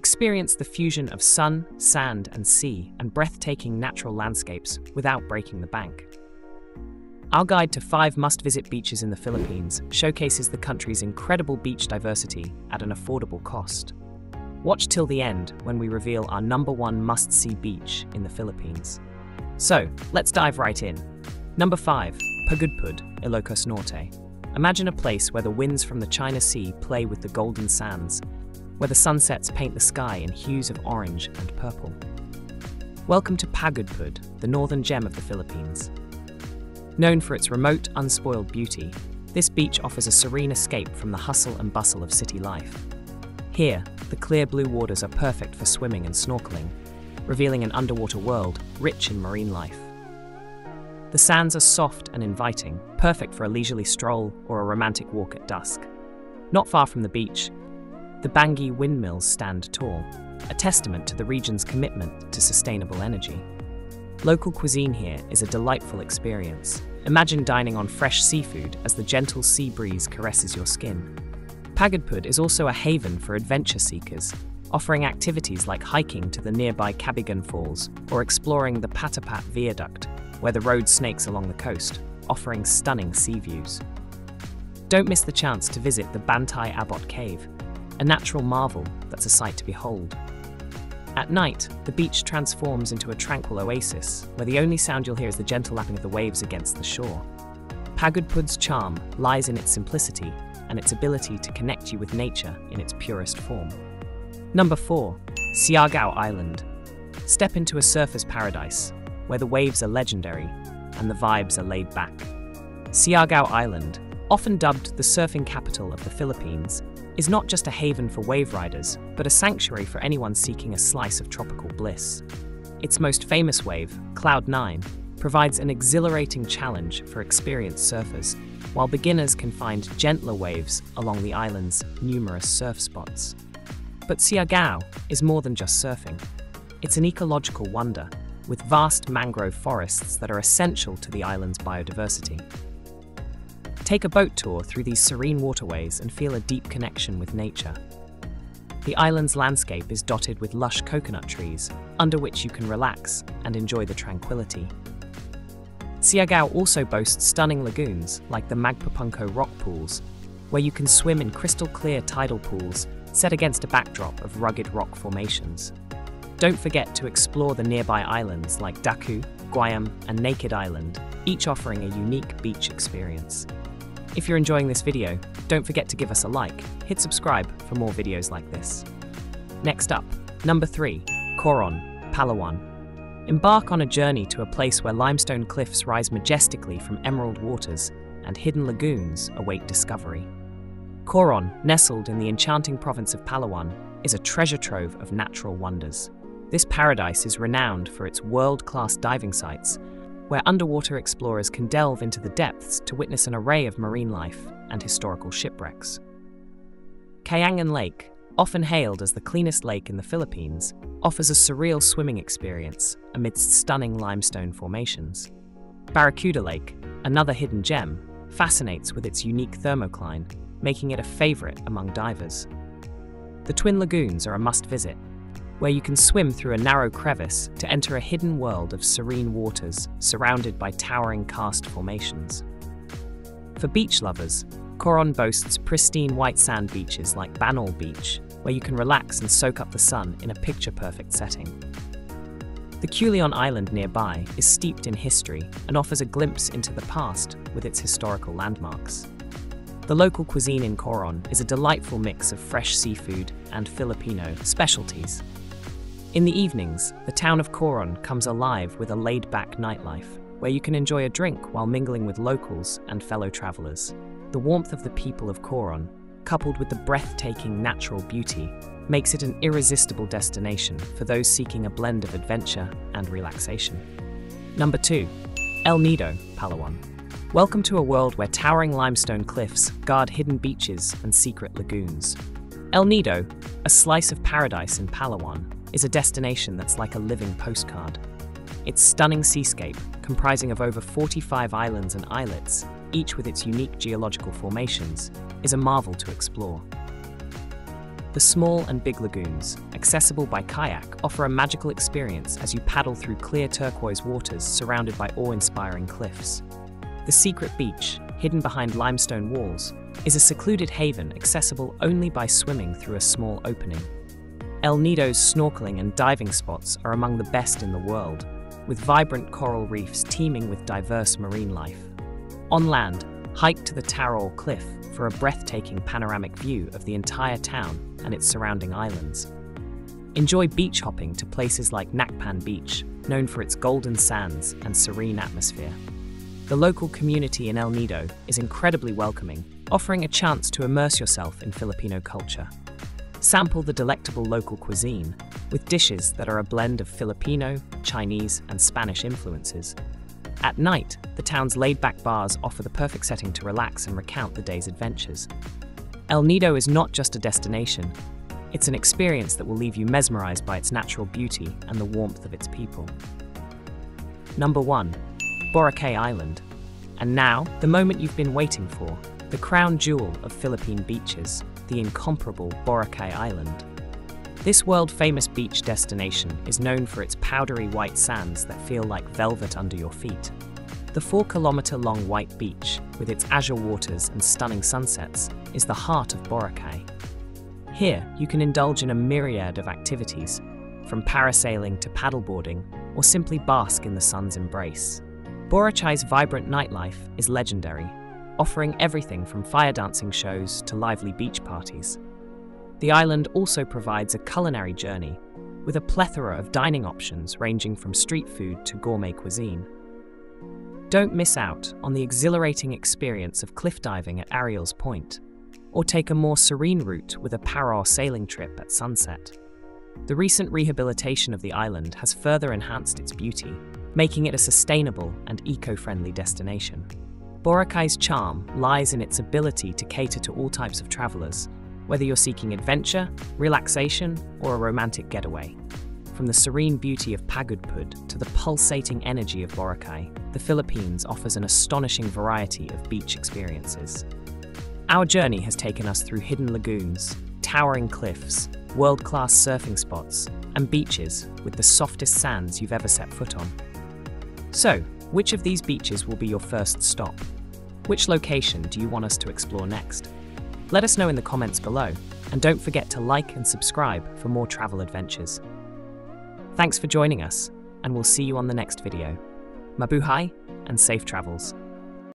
Experience the fusion of sun, sand, and sea, and breathtaking natural landscapes without breaking the bank. Our guide to 5 must-visit beaches in the Philippines showcases the country's incredible beach diversity at an affordable cost. Watch till the end when we reveal our #1 must-see beach in the Philippines. So, let's dive right in. Number 5, Pagudpud, Ilocos Norte. Imagine a place where the winds from the China Sea play with the golden sands, where the sunsets paint the sky in hues of orange and purple. Welcome to Pagudpud, the northern gem of the Philippines. Known for its remote, unspoiled beauty, this beach offers a serene escape from the hustle and bustle of city life. Here, the clear blue waters are perfect for swimming and snorkeling, revealing an underwater world rich in marine life. The sands are soft and inviting, perfect for a leisurely stroll or a romantic walk at dusk. Not far from the beach, the Bangui windmills stand tall, a testament to the region's commitment to sustainable energy. Local cuisine here is a delightful experience. Imagine dining on fresh seafood as the gentle sea breeze caresses your skin. Pagudpud is also a haven for adventure seekers, offering activities like hiking to the nearby Kabigan Falls or exploring the Patapat Viaduct, where the road snakes along the coast, offering stunning sea views. Don't miss the chance to visit the Bantay Abot Cave, a natural marvel that's a sight to behold. At night, the beach transforms into a tranquil oasis, where the only sound you'll hear is the gentle lapping of the waves against the shore. Pagudpud's charm lies in its simplicity and its ability to connect you with nature in its purest form. Number 4, Siargao Island. Step into a surfer's paradise, where the waves are legendary and the vibes are laid back. Siargao Island, often dubbed the surfing capital of the Philippines, is not just a haven for wave riders, but a sanctuary for anyone seeking a slice of tropical bliss. Its most famous wave, Cloud 9, provides an exhilarating challenge for experienced surfers, while beginners can find gentler waves along the island's numerous surf spots. But Siargao is more than just surfing. It's an ecological wonder, with vast mangrove forests that are essential to the island's biodiversity. Take a boat tour through these serene waterways and feel a deep connection with nature. The island's landscape is dotted with lush coconut trees, under which you can relax and enjoy the tranquility. Siargao also boasts stunning lagoons like the Magpupungko rock pools, where you can swim in crystal-clear tidal pools set against a backdrop of rugged rock formations. Don't forget to explore the nearby islands like Daku, Guayam, and Naked Island, each offering a unique beach experience. If you're enjoying this video, don't forget to give us a like, hit subscribe for more videos like this. Next up, number 3, Coron, Palawan. Embark on a journey to a place where limestone cliffs rise majestically from emerald waters and hidden lagoons await discovery. Coron, nestled in the enchanting province of Palawan, is a treasure trove of natural wonders. This paradise is renowned for its world-class diving sites, where underwater explorers can delve into the depths to witness an array of marine life and historical shipwrecks. Kayangan Lake, often hailed as the cleanest lake in the Philippines, offers a surreal swimming experience amidst stunning limestone formations. Barracuda Lake, another hidden gem, fascinates with its unique thermocline, making it a favorite among divers. The Twin Lagoons are a must-visit, where you can swim through a narrow crevice to enter a hidden world of serene waters surrounded by towering karst formations. For beach lovers, Coron boasts pristine white sand beaches like Banol Beach, where you can relax and soak up the sun in a picture-perfect setting. The Culion Island nearby is steeped in history and offers a glimpse into the past with its historical landmarks. The local cuisine in Coron is a delightful mix of fresh seafood and Filipino specialties. In the evenings, the town of Coron comes alive with a laid-back nightlife, where you can enjoy a drink while mingling with locals and fellow travelers. The warmth of the people of Coron, coupled with the breathtaking natural beauty, makes it an irresistible destination for those seeking a blend of adventure and relaxation. Number 2, El Nido, Palawan. Welcome to a world where towering limestone cliffs guard hidden beaches and secret lagoons. El Nido, a slice of paradise in Palawan, is a destination that's like a living postcard. Its stunning seascape, comprising of over 45 islands and islets, each with its unique geological formations, is a marvel to explore. The small and big lagoons, accessible by kayak, offer a magical experience as you paddle through clear turquoise waters surrounded by awe-inspiring cliffs. The secret beach, hidden behind limestone walls, is a secluded haven accessible only by swimming through a small opening. El Nido's snorkeling and diving spots are among the best in the world, with vibrant coral reefs teeming with diverse marine life. On land, hike to the Taraw Cliff for a breathtaking panoramic view of the entire town and its surrounding islands. Enjoy beach hopping to places like Nacpan Beach, known for its golden sands and serene atmosphere. The local community in El Nido is incredibly welcoming, offering a chance to immerse yourself in Filipino culture. Sample the delectable local cuisine, with dishes that are a blend of Filipino, Chinese, and Spanish influences. At night, the town's laid-back bars offer the perfect setting to relax and recount the day's adventures. El Nido is not just a destination, it's an experience that will leave you mesmerized by its natural beauty and the warmth of its people. Number 1. Boracay Island. And now, the moment you've been waiting for, the crown jewel of Philippine beaches, the incomparable Boracay Island. This world-famous beach destination is known for its powdery white sands that feel like velvet under your feet. The 4-kilometer-long white beach, with its azure waters and stunning sunsets, is the heart of Boracay. Here, you can indulge in a myriad of activities, from parasailing to paddleboarding, or simply bask in the sun's embrace. Boracay's vibrant nightlife is legendary, offering everything from fire dancing shows to lively beach parties. The island also provides a culinary journey, with a plethora of dining options ranging from street food to gourmet cuisine. Don't miss out on the exhilarating experience of cliff diving at Ariel's Point, or take a more serene route with a Paraw sailing trip at sunset. The recent rehabilitation of the island has further enhanced its beauty, making it a sustainable and eco-friendly destination. Boracay's charm lies in its ability to cater to all types of travelers, whether you're seeking adventure, relaxation, or a romantic getaway. From the serene beauty of Pagudpud to the pulsating energy of Boracay, the Philippines offers an astonishing variety of beach experiences. Our journey has taken us through hidden lagoons, towering cliffs, world-class surfing spots, and beaches with the softest sands you've ever set foot on. So, which of these beaches will be your first stop? Which location do you want us to explore next? Let us know in the comments below, and don't forget to like and subscribe for more travel adventures. Thanks for joining us, and we'll see you on the next video. Mabuhay and safe travels.